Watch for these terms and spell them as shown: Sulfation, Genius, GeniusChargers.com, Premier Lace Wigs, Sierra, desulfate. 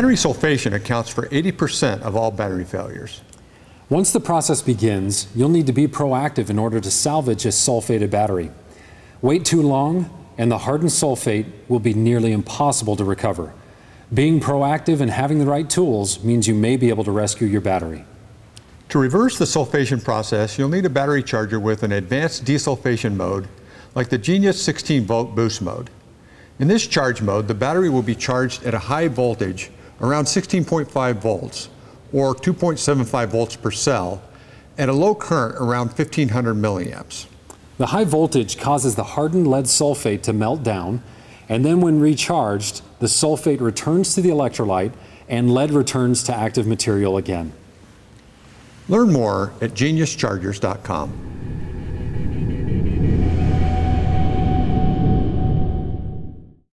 Battery sulfation accounts for 80% of all battery failures. Once the process begins, you'll need to be proactive in order to salvage a sulfated battery. Wait too long, and the hardened sulfate will be nearly impossible to recover. Being proactive and having the right tools means you may be able to rescue your battery. To reverse the sulfation process, you'll need a battery charger with an advanced desulfation mode, like the Genius 16-volt boost mode. In this charge mode, the battery will be charged at a high voltage, around 16.5 volts, or 2.75 volts per cell, at a low current around 1,500 milliamps. The high voltage causes the hardened lead sulfate to melt down, and then when recharged, the sulfate returns to the electrolyte and lead returns to active material again. Learn more at GeniusChargers.com.